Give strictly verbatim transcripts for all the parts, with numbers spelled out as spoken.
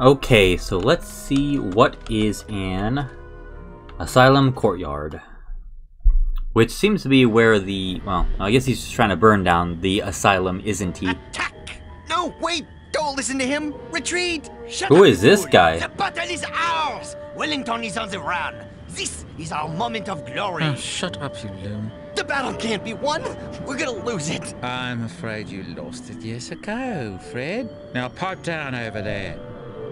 Okay, so let's see what is in Asylum Courtyard. Which seems to be where the... well, I guess he's just trying to burn down the asylum, isn't he? Attack! No, wait! Don't listen to him! Retreat! Shut Who up, is this fool. guy? The battle is ours! Wellington is on the run! This is our moment of glory! Oh, shut up, you loon. The battle can't be won! We're gonna lose it! I'm afraid you lost it years ago, Fred. Now pipe down over there.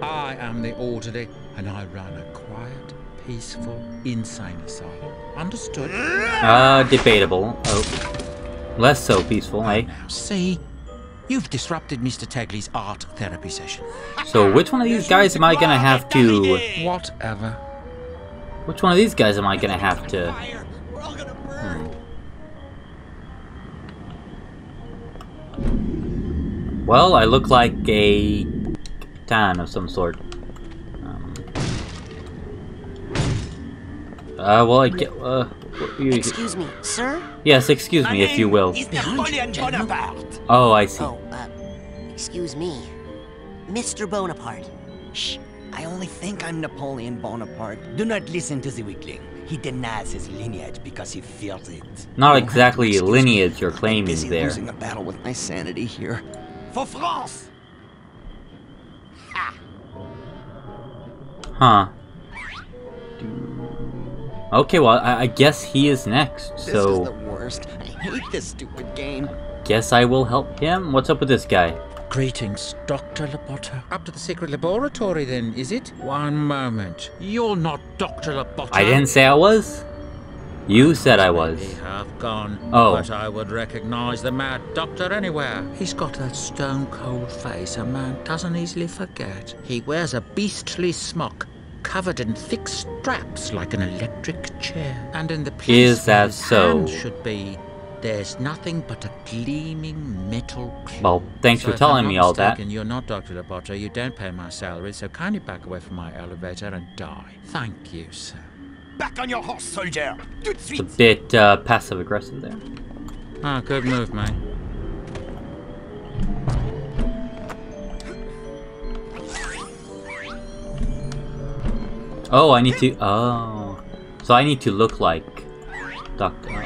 I am the orderly, and I run a quiet, peaceful, insane asylum. Understood? Uh, debatable. Oh. Less so peaceful, eh? Now, see? You've disrupted Mister Tagley's art therapy session. So which one of these guys am I gonna have to... Whatever. Which one of these guys am I gonna have to... Hmm. Well, I look like a... tan of some sort. Uh, well, I get, uh... Excuse me, sir? Yes, excuse me, if you will. Is Napoleon Bonaparte. Oh, I see. Oh, uh, excuse me. Mister Bonaparte. Shh, I only think I'm Napoleon Bonaparte. Do not listen to the weakling. He denies his lineage because he fears it. Not exactly lineage you're claiming there. I'm busy losing a battle with my sanity here. For France! Ha! Huh. Okay, well, I, I guess he is next, so... This is the worst. I hate this stupid game. I guess I will help him. What's up with this guy? Greetings, Doctor Loboto. Up to the secret laboratory, then, is it? One moment. You're not Doctor Loboto. I didn't say I was. You said I was. Maybe half gone, oh. But I would recognize the mad doctor anywhere. He's got that stone-cold face a man doesn't easily forget. He wears a beastly smock, covered in thick straps like an electric chair. And in the place where his hand should be, there's nothing but a gleaming metal clue. Well, thanks for telling me all that. You're not Doctor Loboto, you don't pay my salary, so kindly back away from my elevator and die. Thank you, sir. Back on your horse, soldier! It's a bit uh, passive-aggressive there. Ah, good move, mate. Oh, I need to. Oh. So I need to look like Doctor.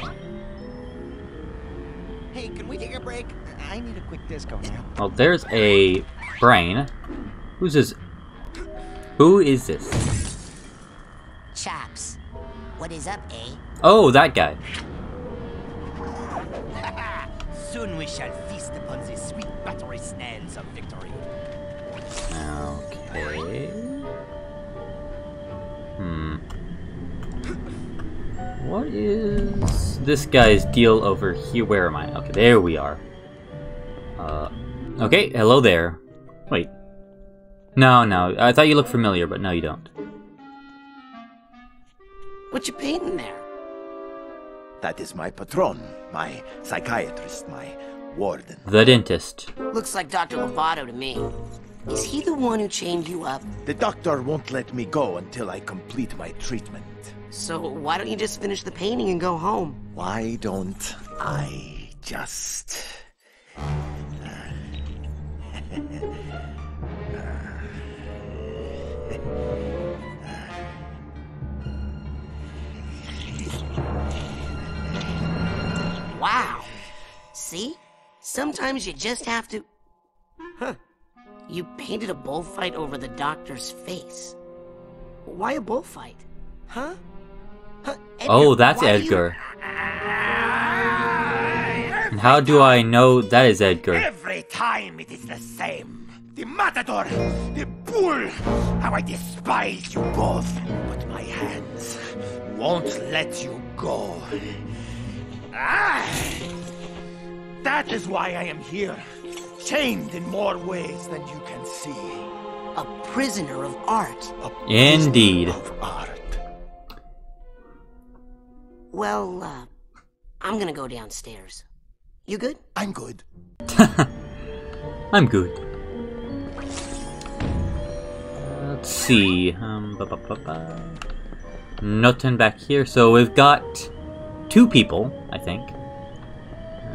Hey, can we take a break? I need a quick disco now. Well, there's a brain. Who's this? Who is this? Chaps. What is up, eh? Oh, that guy. Soon we shall feast upon the sweet buttery snails of victory. Okay. Hmm. What is this guy's deal over here? Where am I? Okay, there we are. Uh, okay, hello there. Wait. No, no, I thought you looked familiar, but no, you don't. What you painting there? That is my patron, my psychiatrist, my warden. The dentist. Looks like Doctor Loboto to me. Is he the one who chained you up? The doctor won't let me go until I complete my treatment. So why don't you just finish the painting and go home? Why don't I just... Wow! See? Sometimes you just have to... Huh. You painted a bullfight over the doctor's face. Why a bullfight? Huh? Huh? Edgar, oh, that's Edgar. You... And how do I know that is Edgar? Every time it is the same. The matador, the bull. How I despise you both. But my hands won't let you go. Ah! That is why I am here. Chained in more ways than you can see. A prisoner of art. A prisoner Indeed. of art. Well, uh, I'm gonna go downstairs. You good? I'm good. I'm good. Let's see. Um, ba -ba -ba -ba. Nothing back here. So we've got two people, I think.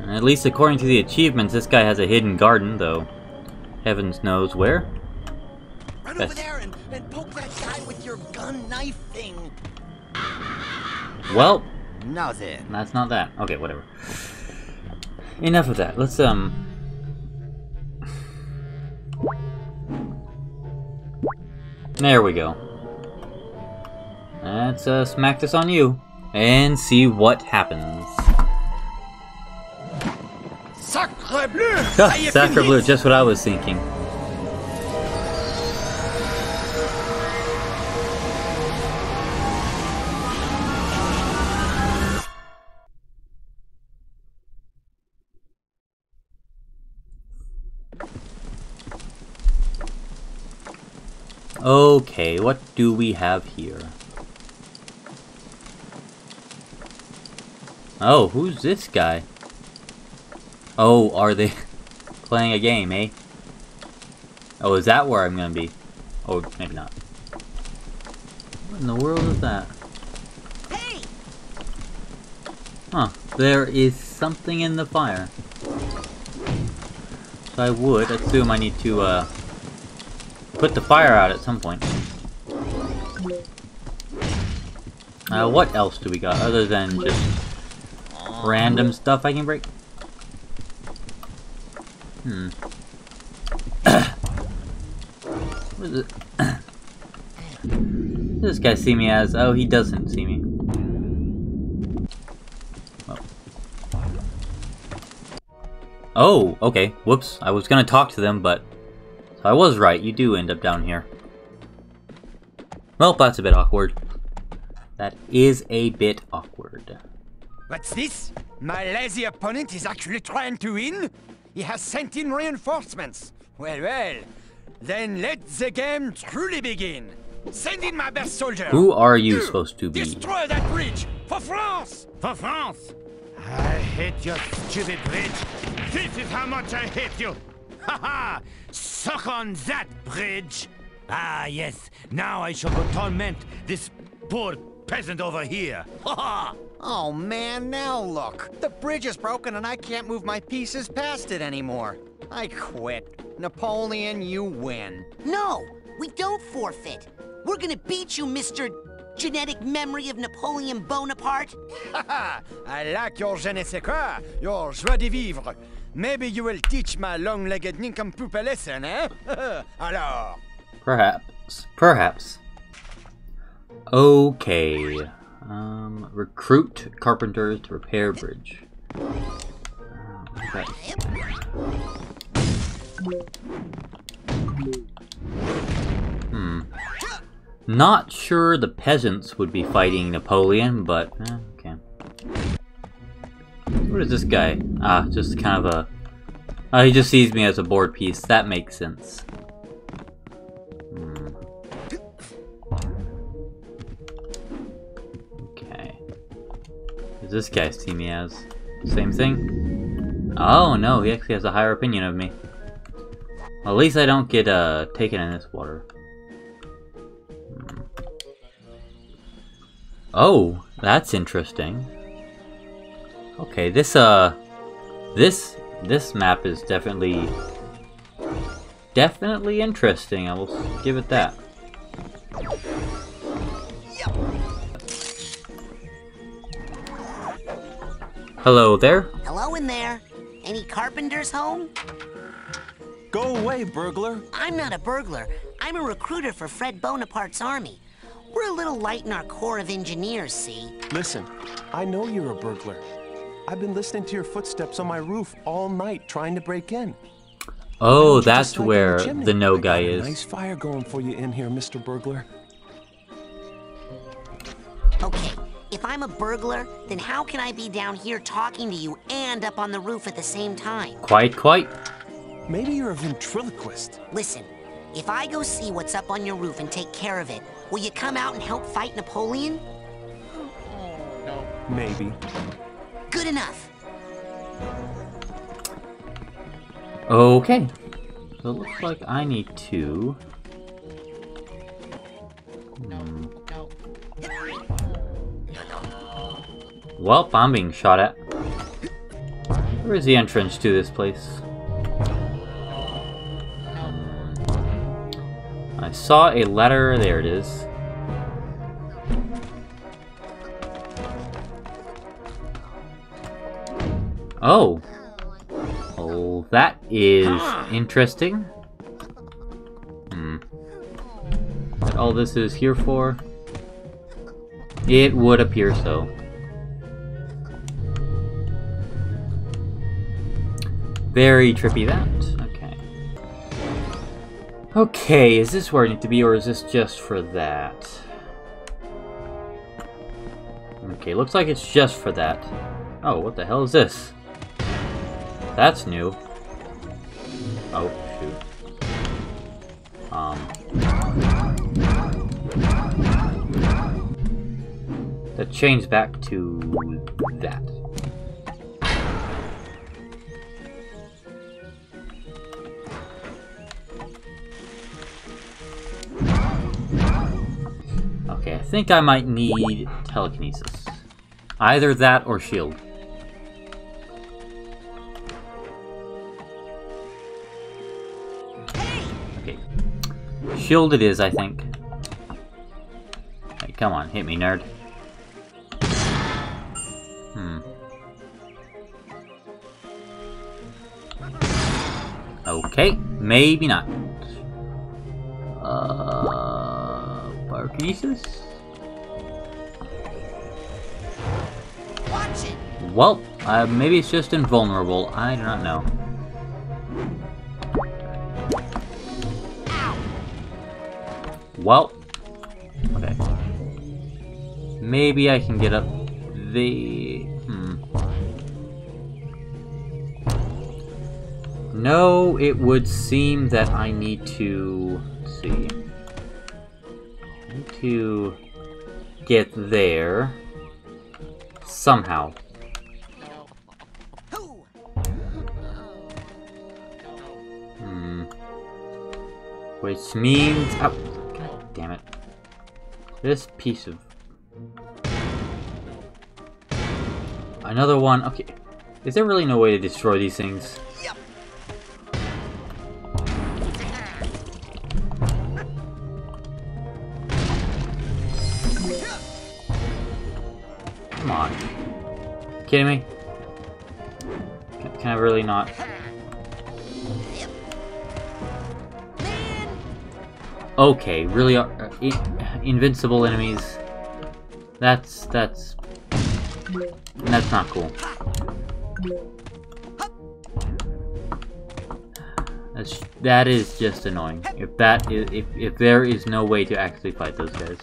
At least according to the achievements, this guy has a hidden garden, though heavens knows where. Run over there and, and poke that guy with your gun knife thing. Well, nothing. That's not that. Okay, whatever. Enough of that. Let's um. There we go. Let's uh, smack this on you and see what happens. Sacre bleu! Oh, sacre bleu! Just what I was thinking. Okay, what do we have here? Oh, who's this guy? Oh, are they playing a game, eh? Oh, is that where I'm gonna be? Oh, maybe not. What in the world is that? Hey! Huh, there is something in the fire. So I would assume I need to, uh... put the fire out at some point. Uh, what else do we got other than just random stuff I can break? Hmm. What is it? Does this guy see me as? Oh, he doesn't see me. Oh. Oh, okay. Whoops. I was gonna talk to them, but... So I was right, you do end up down here. Well, that's a bit awkward. That is a bit awkward. What's this? My lazy opponent is actually trying to win? He has sent in reinforcements. Well, well. Then let the game truly begin. Send in my best soldier. Who are you, you supposed to be? Destroy that bridge! For France! For France! I hate your stupid bridge. This is how much I hate you. Ha ha! Suck on that bridge! Ah, yes. Now I shall go torment this poor peasant over here. Ha ha! Oh man, now look. The bridge is broken and I can't move my pieces past it anymore. I quit. Napoleon, you win. No! We don't forfeit. We're gonna beat you, Mister Genetic Memory of Napoleon Bonaparte. Ha ha! I like your je ne sais quoi, your joie de vivre. Maybe you will teach my long-legged nincompoop a lesson, eh? Alors. Perhaps. Perhaps. Okay. Um, recruit carpenters to repair bridge. Okay. Hmm. Not sure the peasants would be fighting Napoleon, but eh, okay. What is this guy? Ah, just kind of a... Oh, he just sees me as a board piece. That makes sense. Hmm. Okay. Does this guy see me as? Same thing? Oh no, he actually has a higher opinion of me. Well, at least I don't get uh, taken in this water. Hmm. Oh, that's interesting. Okay, this, uh, this, this map is definitely, definitely interesting, I will give it that. Hello there. Hello in there. Any carpenters home? Go away, burglar. I'm not a burglar. I'm a recruiter for Fred Bonaparte's army. We're a little light in our Corps of Engineers, see? Listen, I know you're a burglar. I've been listening to your footsteps on my roof all night, trying to break in. Oh, that's where the no guy is. Nice fire going for you in here, Mister Burglar. Okay, if I'm a burglar, then how can I be down here talking to you and up on the roof at the same time? Quite, quite. Maybe you're a ventriloquist. Listen, if I go see what's up on your roof and take care of it, will you come out and help fight Napoleon? No. Maybe. Good enough. Okay. So it looks like I need to... Hmm. Well, I'm being shot at. Where is the entrance to this place? I I saw a letter. There it is. Oh. Oh, that is interesting. Hmm. Is that all this is here for? It would appear so. Very trippy, that. Okay. Okay, is this where I need to be, or is this just for that? Okay, looks like it's just for that. Oh, what the hell is this? That's new. Oh, shoot. Um. That changed back to that. Okay, I think I might need telekinesis. Either that or shield. Shield it is, I think. Hey, come on, hit me, nerd. Hmm. Okay, maybe not. Uh, Pyrokinesis? Watch it. Well, uh, maybe it's just invulnerable. I do not know. Well, okay. Maybe I can get up the... Hmm. No, it would seem that I need to... Let's see. I need to get there somehow. Hmm. Which means... Oh. Damn it. This piece of... Another one. Okay. Is there really no way to destroy these things? Yep. Come on. You kidding me? Can, can I really not? Okay, really are uh, in invincible enemies. That's that's that's not cool. That's that is just annoying. If that is if if there is no way to actually fight those guys.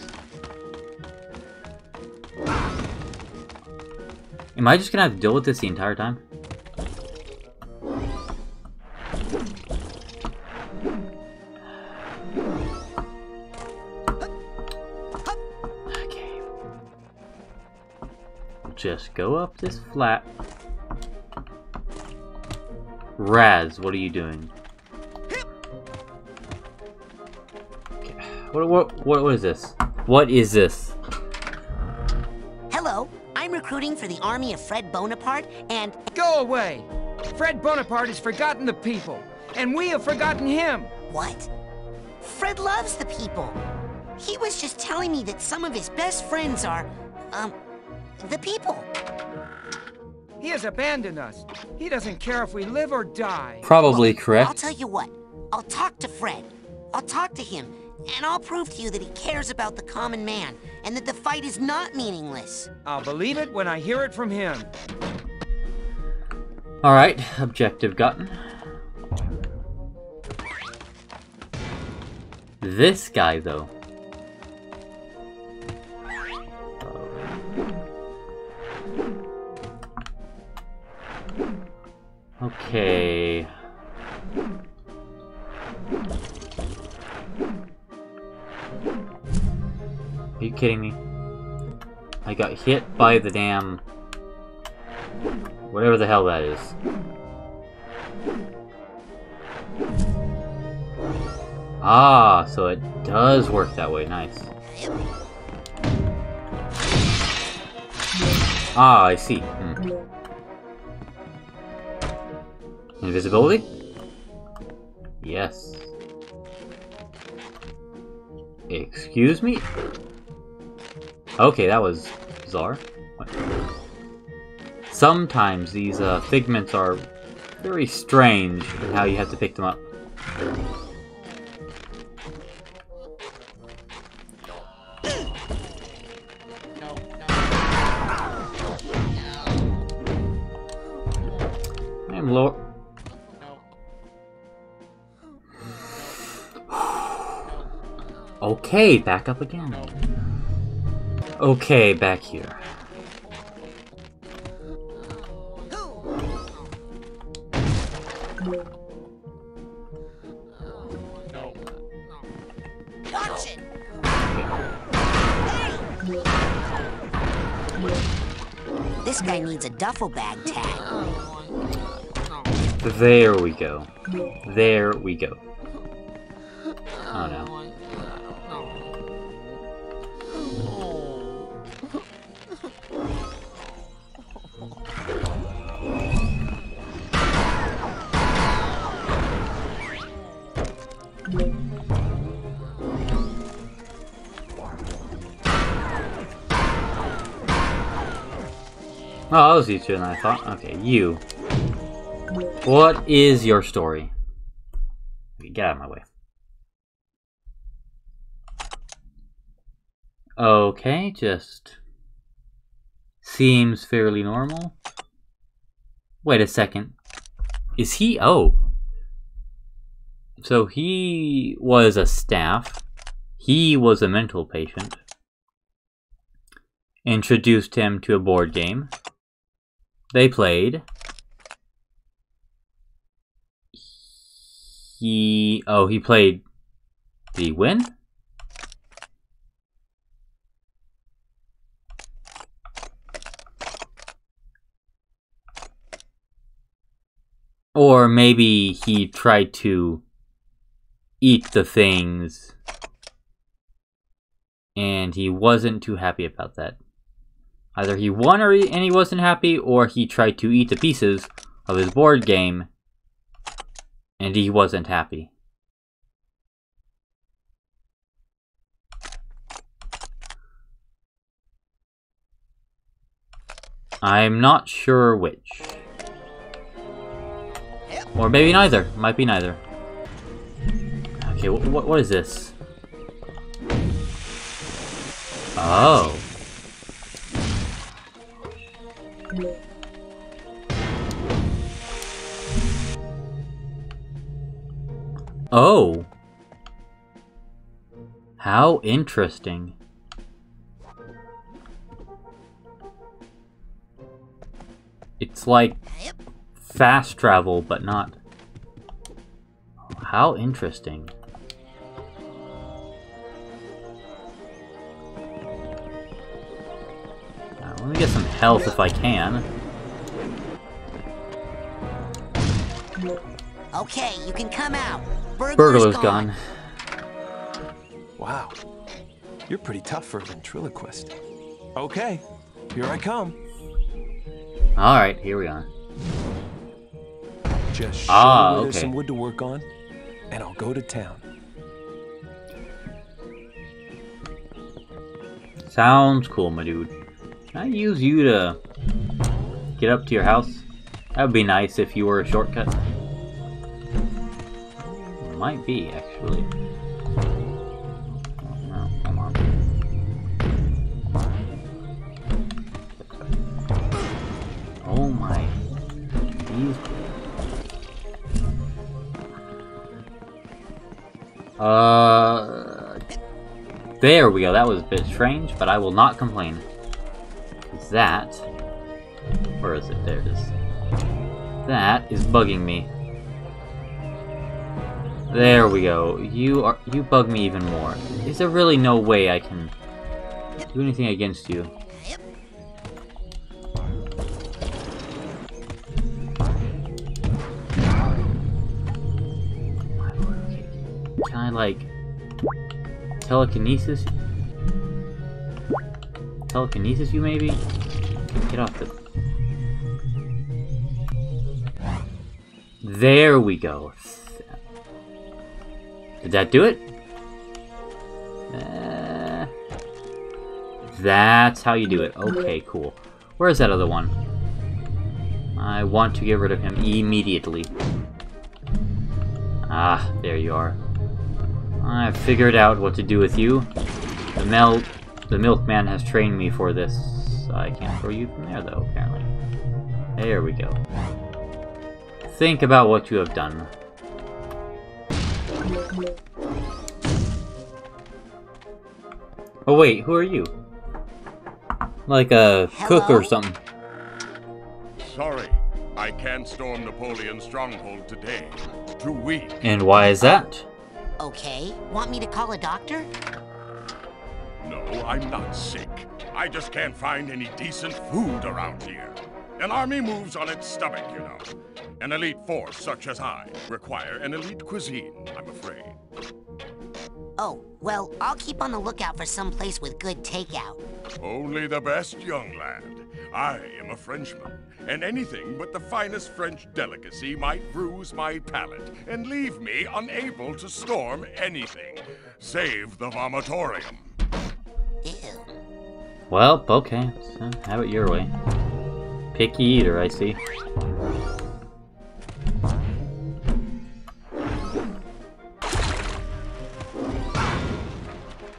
Am I just gonna have to deal with this the entire time? Just go up this flat. Raz, what are you doing? Okay. What, what, what, what is this? What is this? Hello, I'm recruiting for the army of Fred Bonaparte and... Go away! Fred Bonaparte has forgotten the people, and we have forgotten him! What? Fred loves the people. He was just telling me that some of his best friends are, um... the people. He has abandoned us. He doesn't care if we live or die. Probably correct. I'll tell you what. I'll talk to Fred. I'll talk to him, and I'll prove to you that he cares about the common man, and that the fight is not meaningless. I'll believe it when I hear it from him. All right, objective gotten. This guy, though. Okay. Are you kidding me? I got hit by the damn... whatever the hell that is. Ah, so it does work that way. Nice. Ah, I see. Hmm. Invisibility? Yes. Excuse me? Okay, that was bizarre. What? Sometimes these uh, figments are very strange in how you have to pick them up. I'm lower. Okay, back up again. Okay, back here. This guy needs a duffel bag tag. There we go. There we go. Oh no. Oh, that was easier than I thought. Okay, you. What is your story? Get out of my way. Okay, just... seems fairly normal. Wait a second. Is he... oh. So he was a staff. He was a mental patient. Introduced him to a board game. They played. He... oh, he played... did he win? Or maybe he tried to eat the things and he wasn't too happy about that. Either he won or he, and he wasn't happy, or he tried to eat the pieces of his board game and he wasn't happy. I'm not sure which. Or maybe neither. Might be neither. Okay, wh wh what is this? Oh. Oh. How interesting. It's like fast travel, but not. How interesting. Now, let me get some health if I can. Okay, you can come out. Burglar's, Burglar's gone. gone. Wow. You're pretty tough for a ventriloquist. Okay, here I come. Alright, here we are. Just show ah, me okay. There's some wood to work on, and I'll go to town. Sounds cool, my dude. Can I use you to get up to your house? That would be nice if you were a shortcut. Might be, actually. Oh, no, come on. Oh my. These... Uh. There we go. That was a bit strange, but I will not complain. Is that. Where is it? There it is. That is bugging me. There we go. You are you bug me even more. Is there really no way I can do anything against you? Can I like telekinesis? Telekinesis you maybe? Get off the... There we go. Did that do it? Uh, that's how you do it. Okay, cool. Where's that other one? I want to get rid of him immediately. Ah, there you are. I figured out what to do with you. The mel- the milkman has trained me for this. I can't throw you from there, though, apparently. There we go. Think about what you have done. Oh wait, who are you? Like a Hello? Cook or something. Sorry, I can't storm Napoleon's stronghold today. Too weak. And why is that? Okay, want me to call a doctor? No, I'm not sick. I just can't find any decent food around here. An army moves on its stomach, you know. An elite force such as I require an elite cuisine, I'm afraid. Oh, well, I'll keep on the lookout for some place with good takeout. Only the best, young lad. I am a Frenchman, and anything but the finest French delicacy might bruise my palate and leave me unable to storm anything, save the vomitorium. Ew. Well, okay. So have it your way. Picky eater, I see.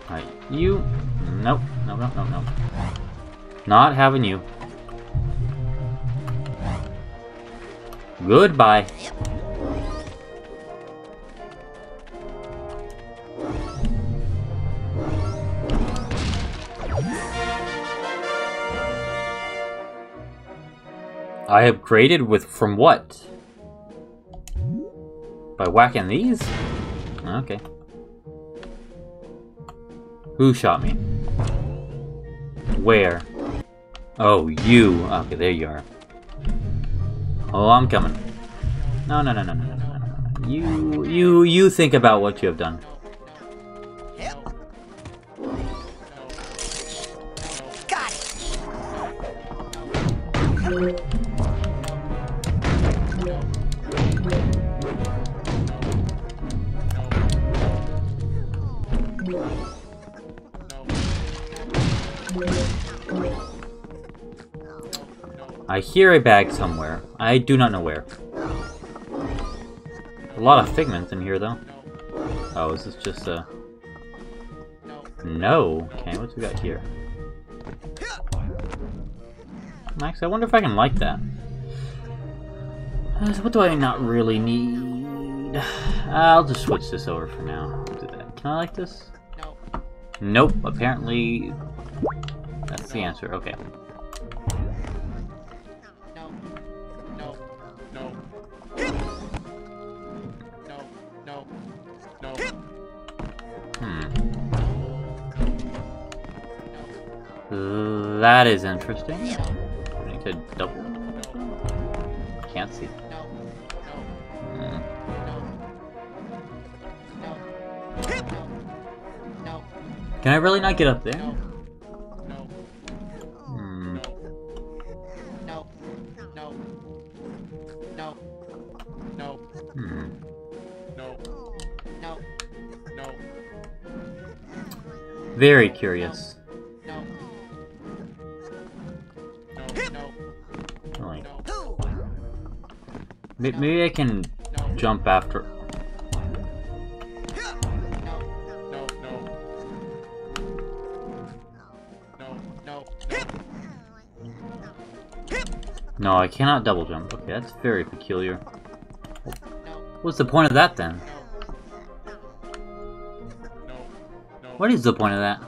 Alright, you... Nope, no, no, no, no. Not having you. Goodbye. I upgraded with from what? By whacking these? Okay. Who shot me? Where? Oh, you. Okay, there you are. Oh, I'm coming. No, no, no, no, no, no, no, no. You, you, you think about what you have done. Got it. I hear a bag somewhere. I do not know where. A lot of figments in here, though. Oh, is this just a... No. Okay, what's we got here? Max, I wonder if I can like that. Uh, so what do I not really need? I'll just switch this over for now. Do that. Can I like this? Nope. Apparently, that's the answer. Okay. That is interesting. I need to double. Can't see. Mm. Can I really not get up there? Hmm. Hmm. Very curious. Maybe I can jump after. No, I cannot double jump. Okay, that's very peculiar. What's the point of that then? What is the point of that?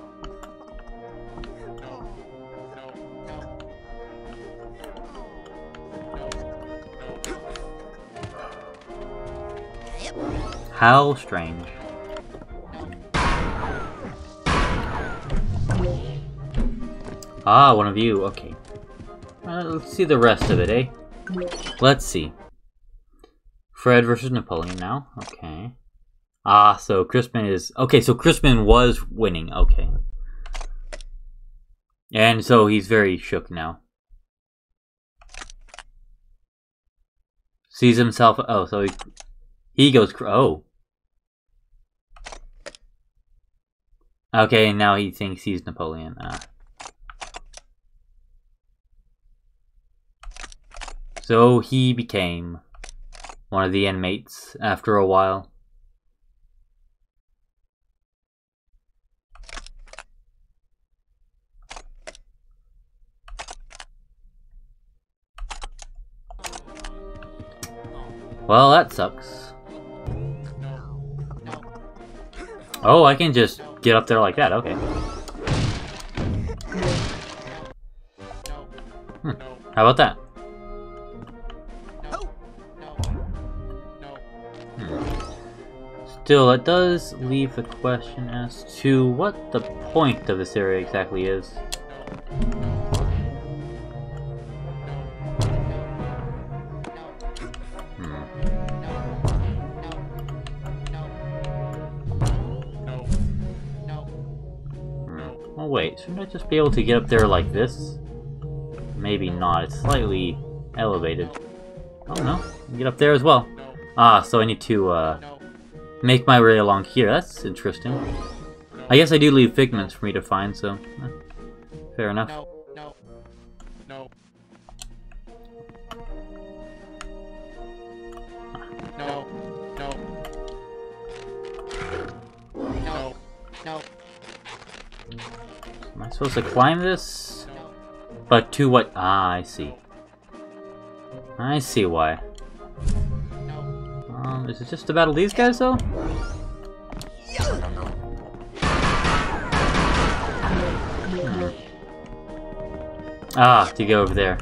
How strange. Ah, one of you. Okay. Uh, let's see the rest of it, eh? Let's see. Fred versus Napoleon now. Okay. Ah, so Crispin is... Okay, so Crispin was winning. Okay. And so he's very shook now. Sees himself... Oh, so he... He goes... Cr oh. Okay, now he thinks he's Napoleon. Ah. So he became one of the inmates after a while. Well, that sucks. Oh, I can just get up there like that, okay. Hmm. How about that? Hmm. Still, it does leave the question as to what the point of this area exactly is. Wait, shouldn't I just be able to get up there like this? Maybe not. It's slightly elevated. Oh no, get up there as well. Ah, so I need to uh, make my way along here. That's interesting. I guess I do leave figments for me to find, so eh, fair enough. No, no, no, no, no. Am I supposed to climb this? But to what? Ah, I see. I see why. Um, is it just to battle these guys though? Hmm. Ah, to go over there.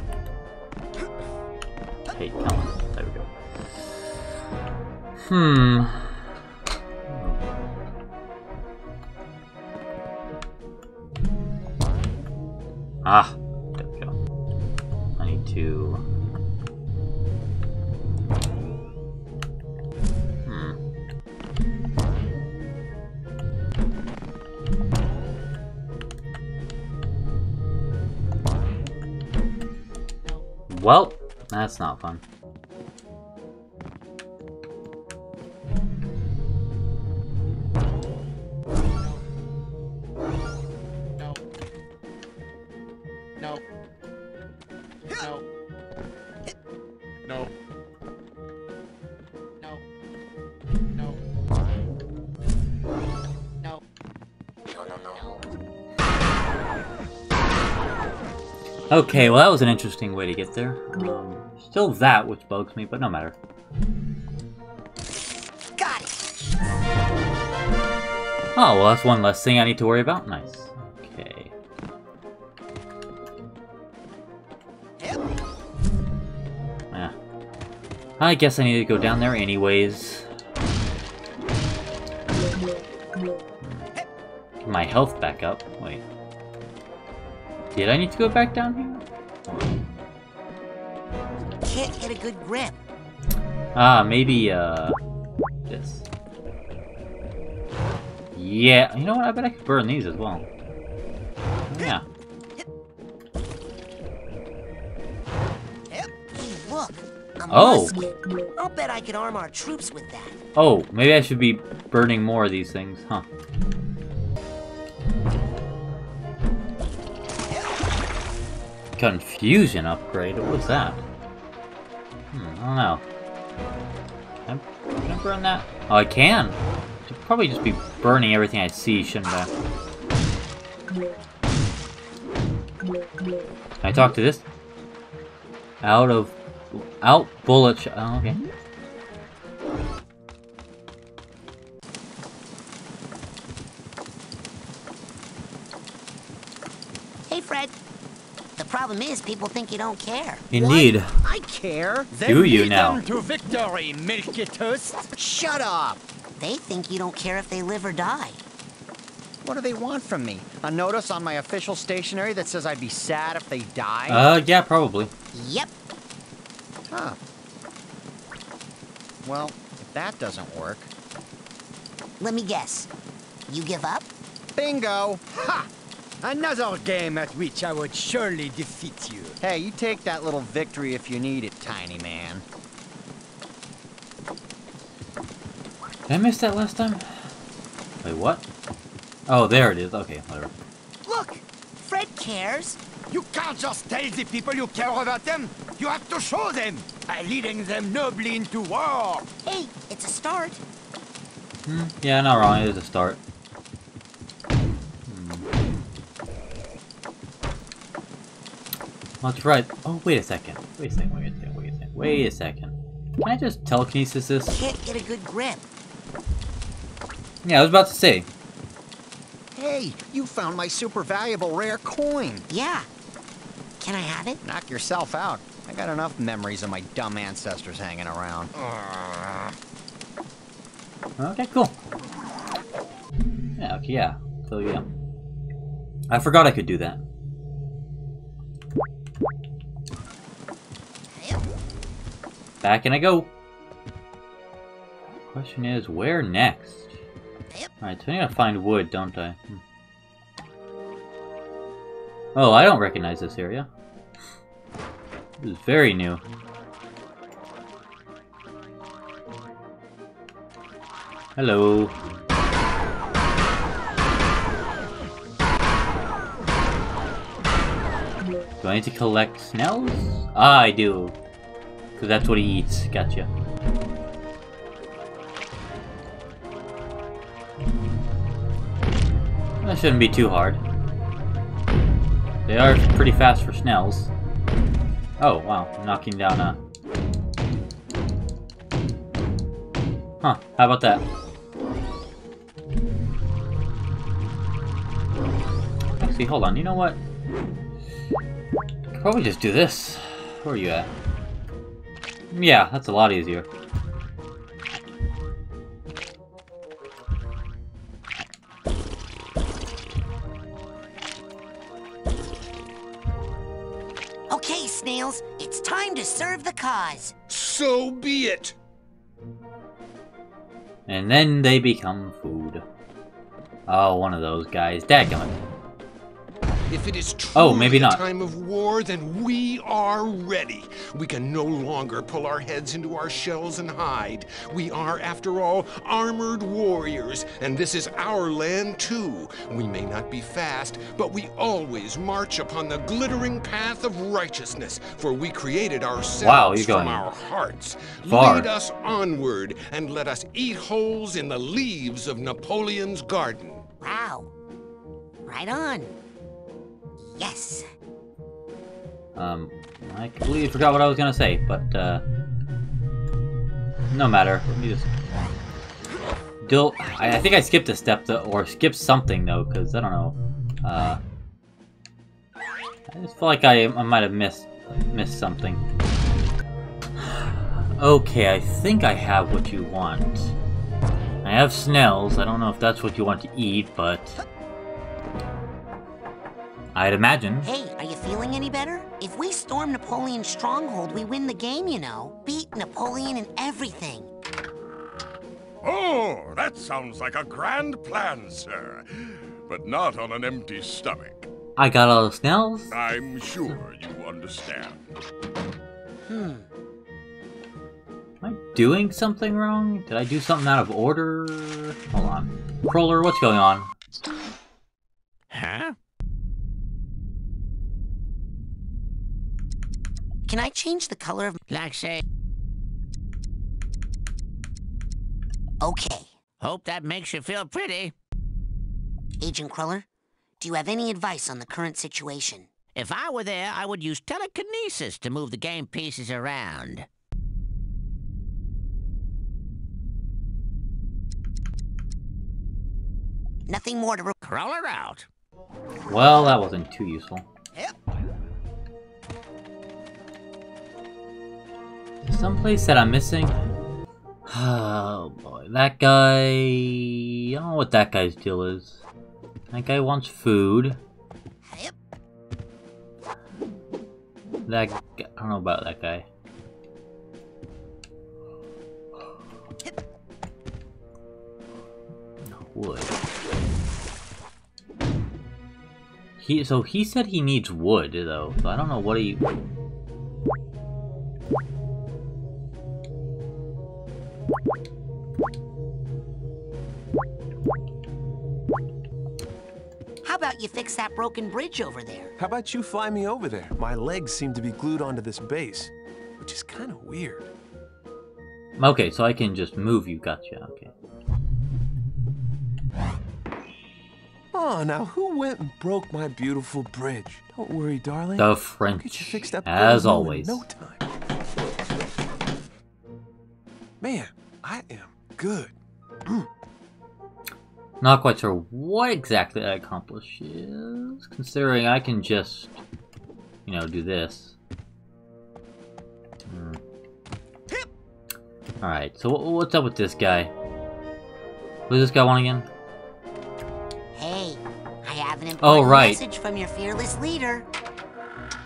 Hey, come on. There we go. Hmm. Ah, there we go. I need to... Hmm. Well, that's not fun. Okay, well that was an interesting way to get there. Um, still that, which bugs me, but no matter. Got it. Oh, well that's one less thing I need to worry about. Nice. Okay. Yeah. I guess I need to go down there anyways. Get my health back up. Wait. Did I need to go back down here? Can't get a good grip. Ah, maybe, uh... this. Yeah, you know what? I bet I could burn these as well. Yeah. Hey, look, a oh! Musket. I'll bet I could arm our troops with that. Oh, maybe I should be burning more of these things, huh? Confusion upgrade? What was that? Hmm, I don't know. Can I, can I burn that? Oh, I can! I should probably just be burning everything I see, shouldn't I? Can I talk to this? Out of... Out bullet sh- Oh, okay. Hey, Fred. The problem is, people think you don't care. Indeed. What? I care. Do you now? To victory, milk your toast. Shut up. They think you don't care if they live or die. What do they want from me? A notice on my official stationery that says I'd be sad if they die? Uh, yeah, probably. Yep. Huh. Well, if that doesn't work. Let me guess. You give up? Bingo. Ha! Another game at which I would surely defeat you. Hey, you take that little victory if you need it, tiny man. Did I miss that last time? Wait, what? Oh, there it is. Okay, whatever. Look! Fred cares! You can't just tell the people you care about them. You have to show them by leading them nobly into war. Hey, it's a start. Hmm. Yeah, not wrong. It is a start. Hmm. That's right. Oh, wait a second. Wait a second. Wait a second. Wait a second. Wait a second. Can I just telekinesis this? Can't get a good grip. Yeah, I was about to say. Hey, you found my super valuable rare coin. Yeah. Can I have it? Knock yourself out. I got enough memories of my dumb ancestors hanging around. Okay, cool. Yeah, okay, yeah. So, yeah. I forgot I could do that. Back and I go. Question is, where next? Alright, so I need to find wood, don't I? Hmm. Oh, I don't recognize this area. This is very new. Hello. Do I need to collect snails? Ah, I do. Because that's what he eats. Gotcha. That shouldn't be too hard. They are pretty fast for snails. Oh, wow. I'm knocking down a... Huh. How about that? Actually, hold on. You know what? I could probably just do this. Where are you at? Yeah, that's a lot easier. Snails, it's time to serve the cause. So be it. And then they become food. Oh, one of those guys. Dadgummit. If it is true oh, maybe not. Time of war, then we are ready. We can no longer pull our heads into our shells and hide. We are, after all, armored warriors, and this is our land too. We may not be fast, but we always march upon the glittering path of righteousness, for we created ourselves wow, you're going from our hearts. Far. Lead us onward, and let us eat holes in the leaves of Napoleon's garden. Wow. Right on. Yes. Um, I completely forgot what I was gonna say, but uh, no matter. Let me just. Dill. I, I think I skipped a step though, or skipped something though, because I don't know. Uh, I just feel like I I might have missed missed something. Okay, I think I have what you want. I have snails. I don't know if that's what you want to eat, but. I'd imagine. Hey, are you feeling any better? If we storm Napoleon's stronghold, we win the game, you know. Beat Napoleon in everything. Oh, that sounds like a grand plan, sir. But not on an empty stomach. I got all the snails. I'm sure you understand. Hmm. Am I doing something wrong? Did I do something out of order? Hold on. Cruller, what's going on? Huh? Can I change the color of black shade? Okay. Hope that makes you feel pretty. Agent Cruller, do you have any advice on the current situation? If I were there, I would use telekinesis to move the game pieces around. Nothing more to report. Cruller out. Well, that wasn't too useful. Yep. Someplace that I'm missing? Oh boy, that guy... I don't know what that guy's deal is. That guy wants food. That guy... I don't know about that guy. Wood. He, so he said he needs wood, though. So I don't know what he... How about you fix that broken bridge over there? How about you fly me over there? My legs seem to be glued onto this base, which is kind of weird. Okay, so I can just move you, gotcha, okay. Oh, now who went and broke my beautiful bridge? Don't worry, darling. The French, get you fixed up as always. No time. Man, I am good. Not quite sure what exactly that accomplishes, considering I can just, you know, do this. Mm. Alright, so what's up with this guy? What does this guy want again? Hey, I have an important oh, right. message from your fearless leader.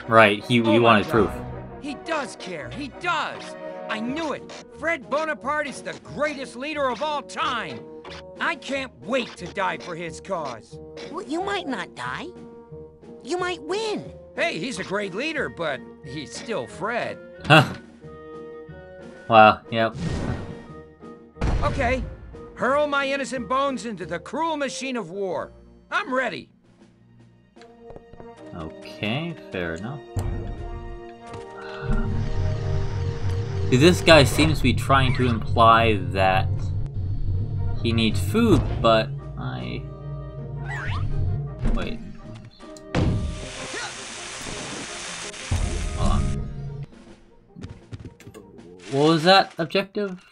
Right, he, he oh wanted proof. He does care, he does! I knew it! Fred Bonaparte is the greatest leader of all time! I can't wait to die for his cause. Well, you might not die. You might win. Hey, he's a great leader, but he's still Fred. Huh. Wow, yep. Okay, hurl my innocent bones into the cruel machine of war. I'm ready. Okay, fair enough. See, this guy seems to be trying to imply that he needs food, but I... Wait. Hold on. What was that objective?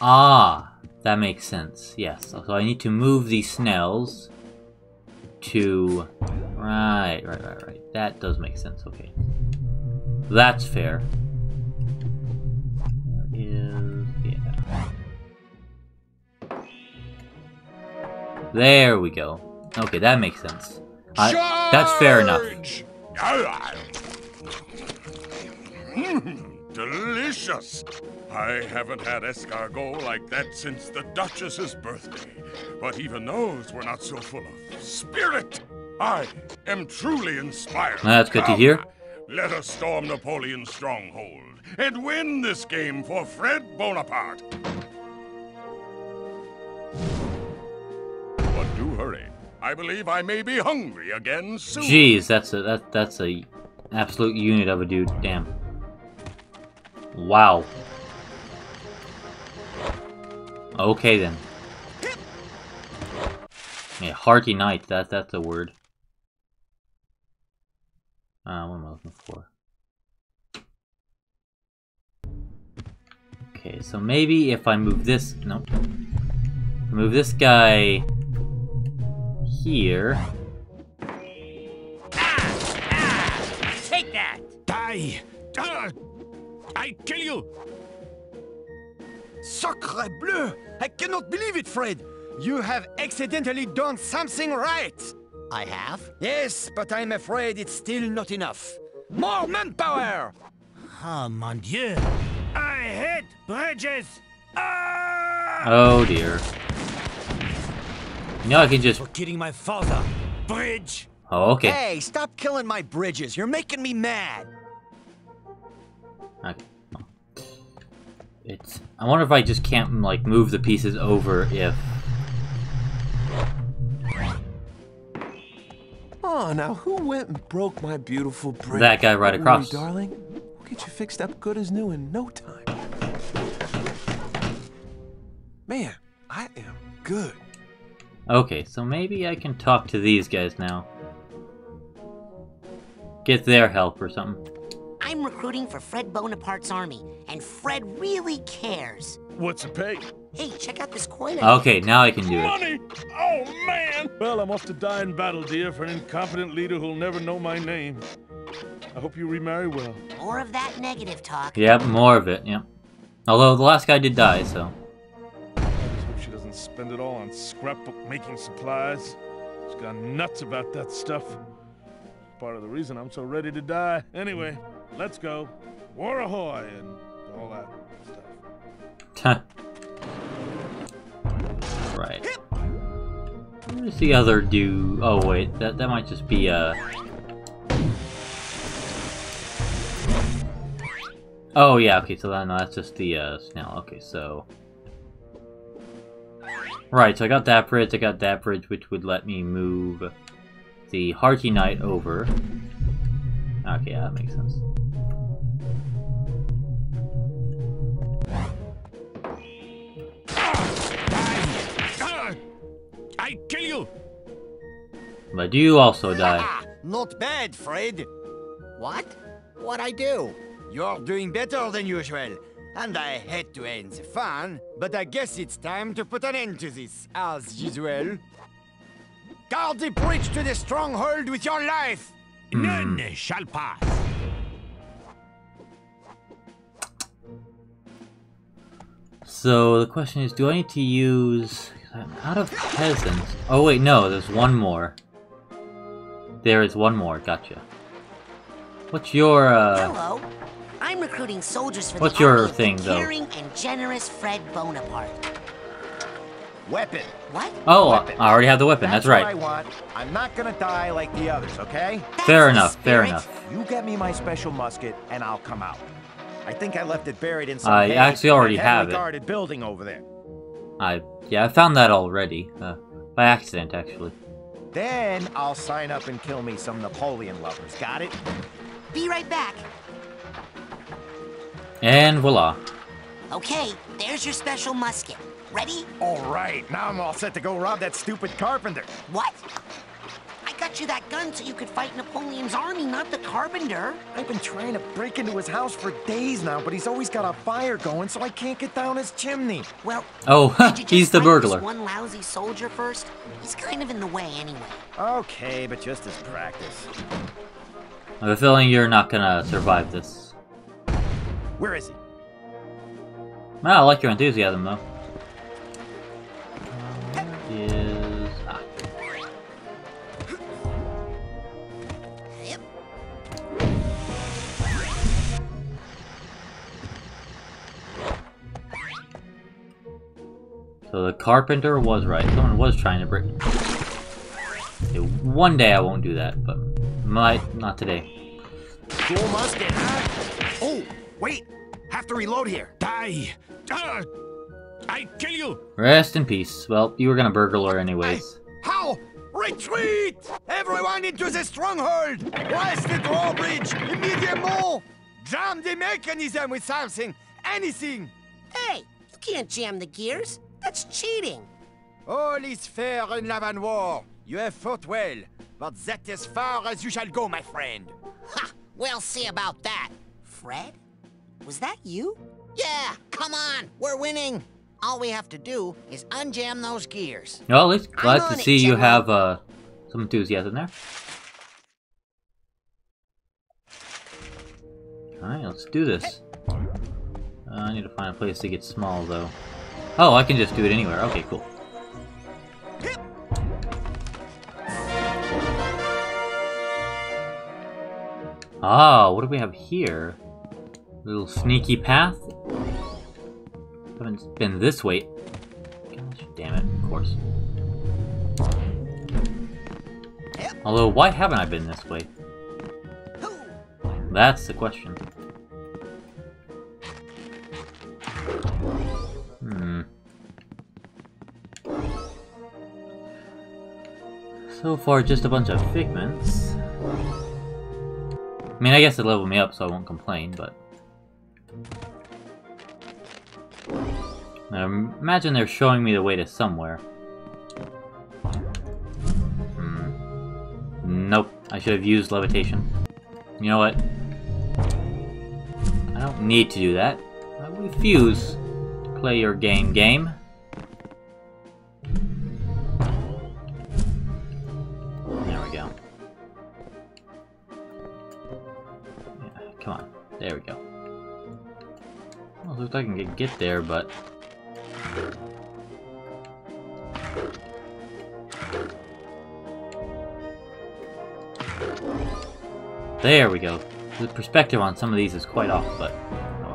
Ah, that makes sense. Yes, so I need to move these snails to... Right, right, right, right. That does make sense, okay. That's fair. There we go. Okay, that makes sense. I, that's fair enough. Mm, delicious! I haven't had escargot like that since the Duchess's birthday. But even those were not so full of spirit. I am truly inspired. That's good Come, to hear. Let us storm Napoleon's stronghold and win this game for Fred Bonaparte. Hurry. I believe I may be hungry again soon. Jeez, that's a that that's a absolute unit of a dude, damn. Wow. Okay then. Yeah, hearty knight, that that's a word. Uh what am I looking for? Okay, so maybe if I move this nope. Move this guy here. Ah, ah, take that! Die! Uh, I kill you! Sacre bleu! I cannot believe it, Fred! You have accidentally done something right! I have? Yes, but I'm afraid it's still not enough. More manpower! Oh, mon Dieu! I hate bridges! Ah! Oh, dear. No, I can just. We're kidding my father. Bridge. Oh, okay. Hey, stop killing my bridges. You're making me mad. Okay. It's. I wonder if I just can't like move the pieces over if. Oh, now who went and broke my beautiful bridge? That guy right across. Don't worry, darling, we'll get you fixed up good as new in no time. Man, I am good. Okay, so maybe I can talk to these guys now. Get their help or something. I'm recruiting for Fred Bonaparte's army, and Fred really cares. What's the pay? Hey, check out this coin. Okay, now I can do Money. it. Money! Oh, man! Well, I'm off to die in battle, dear, for an incompetent leader who'll never know my name. I hope you remarry well. More of that negative talk. Yep, more of it, yep. Although the last guy did die, so... Spend it all on scrapbook making supplies. She's gone nuts about that stuff. Part of the reason I'm so ready to die. Anyway, let's go. War ahoy and all that stuff. Right. Where's the other dude? Oh wait, that that might just be uh. Oh yeah. Okay, so that, no, that's just the uh, snail. Okay, so. Right, so I got that bridge, I got that bridge, which would let me move the Hearty Knight over. Okay, yeah, that makes sense. I kill you! But you also die. Not bad, Fred. What? What I do? You're doing better than usual. And I hate to end the fun, but I guess it's time to put an end to this, as usual. Guard the bridge to the stronghold with your life! Mm. None shall pass! So, the question is, do I need to use... I'm out of peasants. Oh wait, no, there's one more. There is one more, gotcha. What's your, uh... Hello. I'm recruiting soldiers for What's the your thing, though? Caring and generous Fred Bonaparte. Weapon. What? Oh, weapon. I already have the weapon. That's, That's right. What I want. I'm not gonna die like the others, okay? That's fair enough. Spirit. Fair enough. You get me my special musket, and I'll come out. I think I left it buried in some I actually already have guarded it. Building over there. I yeah, I found that already uh, by accident, actually. Then I'll sign up and kill me some Napoleon lovers. Got it? Be right back. And voila. Okay, there's your special musket. Ready? All right, now I'm all set to go rob that stupid carpenter. What? I got you that gun so you could fight Napoleon's army, not the carpenter. I've been trying to break into his house for days now, but he's always got a fire going, so I can't get down his chimney. Well, oh, he's the burglar. One lousy soldier first. He's kind of in the way anyway. Okay, but just as practice. I have a feeling you're not gonna survive this. Where is he? No, I like your enthusiasm, though. He is... Ah. So the carpenter was right. Someone was trying to break. Okay, one day I won't do that, but might not today. Dual musket, huh? Oh. Wait! Have to reload here! Die! Uh, I kill you! Rest in peace. Well, you were gonna burglar anyways. I, how? Retreat! Everyone into the stronghold! Blast the drawbridge! Immediately! Jam the mechanism with something! Anything! Hey! You can't jam the gears! That's cheating! All is fair in love and war. You have fought well, but that is far as you shall go, my friend. Ha! We'll see about that, Fred. Was that you? Yeah, come on, we're winning. All we have to do is unjam those gears. Well, at least glad to see you have uh, some enthusiasm there. All right, let's do this. Uh, I need to find a place to get small, though. Oh, I can just do it anywhere. Okay, cool. Ah, what do we have here? Little sneaky path. Haven't been this way. Gosh, damn it! Of course. Although, why haven't I been this way? That's the question. Hmm. So far, just a bunch of figments. I mean, I guess it leveled me up, so I won't complain. But. I imagine they're showing me the way to somewhere. Hmm. Nope, I should have used levitation. You know what? I don't need to do that. I refuse to play your game, game. There we go. Yeah, come on, there we go. Well, looks like I can get there, but... There we go. The perspective on some of these is quite off, but oh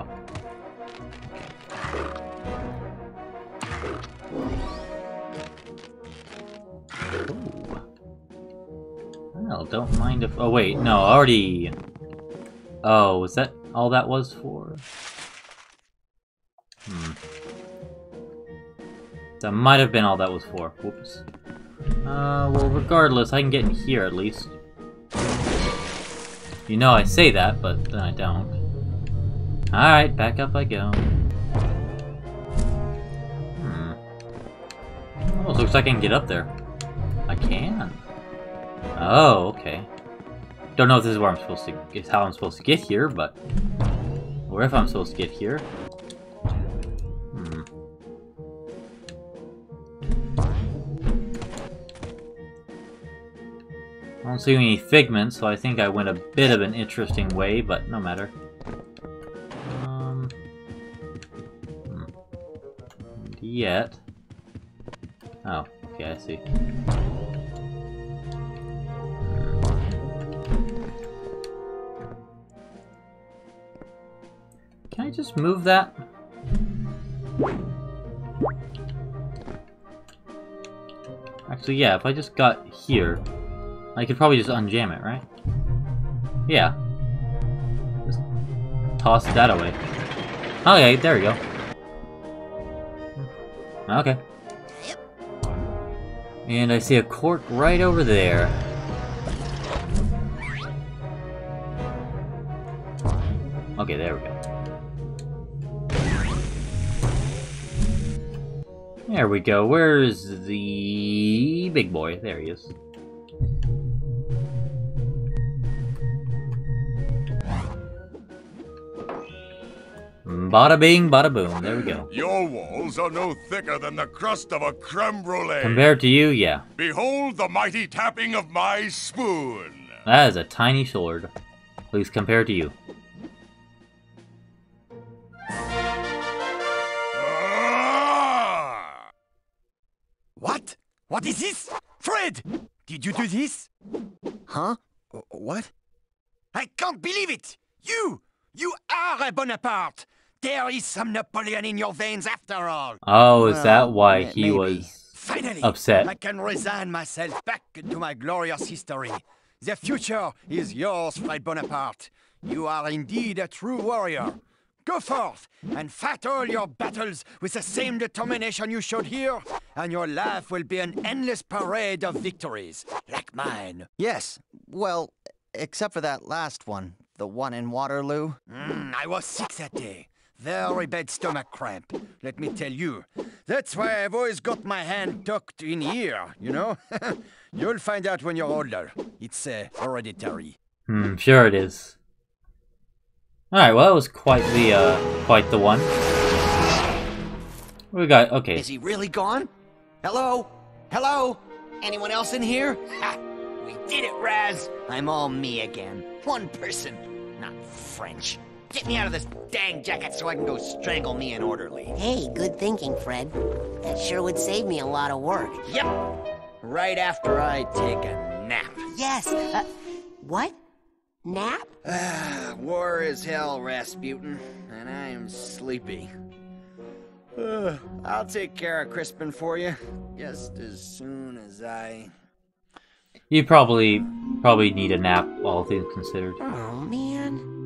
well. Ooh. Well, don't mind if. Oh wait, no, already. Oh, was that all that was for? Hmm. That might have been all that was for. Whoops. Uh, well, regardless, I can get in here at least. You know I say that, but then I don't. Alright, back up I go. Hmm. Almost looks like I can get up there. I can. Oh, okay. Don't know if this is where I'm supposed to, it's how I'm supposed to get here, but... or if I'm supposed to get here. Hmm. I don't see any figments, so I think I went a bit of an interesting way, but no matter. Um... Hmm. Yet... oh, okay, I see. Can I just move that? Actually, yeah, if I just got here, I could probably just unjam it, right? Yeah. Just toss that away. Okay, there we go. Okay. And I see a cork right over there. Okay, there we go. There we go. Where's the big boy? There he is. Bada bing, bada boom. There we go. Your walls are no thicker than the crust of a creme brulee. Compared to you, yeah. Behold the mighty tapping of my spoon. That is a tiny sword. At least compared to you. What? What is this? Fred! Did you do this? Huh? What? I can't believe it! You! You are a Bonaparte! There is some Napoleon in your veins after all! Oh, is that why he Maybe. was Finally, upset? I can resign myself back to my glorious history. The future is yours, Fred Bonaparte. You are indeed a true warrior. Go forth and fight all your battles with the same determination you showed here, and your life will be an endless parade of victories, like mine. Yes, well, except for that last one, the one in Waterloo. Mm, I was sick that day. Very bad stomach cramp, let me tell you. That's why I've always got my hand tucked in here, you know? You'll find out when you're older. It's uh, hereditary. Hmm, sure it is. Alright, well that was quite the, uh, quite the one. We got, okay. Is he really gone? Hello? Hello? Anyone else in here? Ha! We did it, Raz! I'm all me again. One person. Not French. Get me out of this dang jacket so I can go strangle me an orderly. Hey, good thinking, Fred. That sure would save me a lot of work. Yep! Right after I take a nap. Yes! Uh, what? Nap? Ah, war is hell, Rasputin, and I am sleepy. Uh, I'll take care of Crispin for you, just as soon as I... You probably, probably need a nap, all things considered. Oh, man.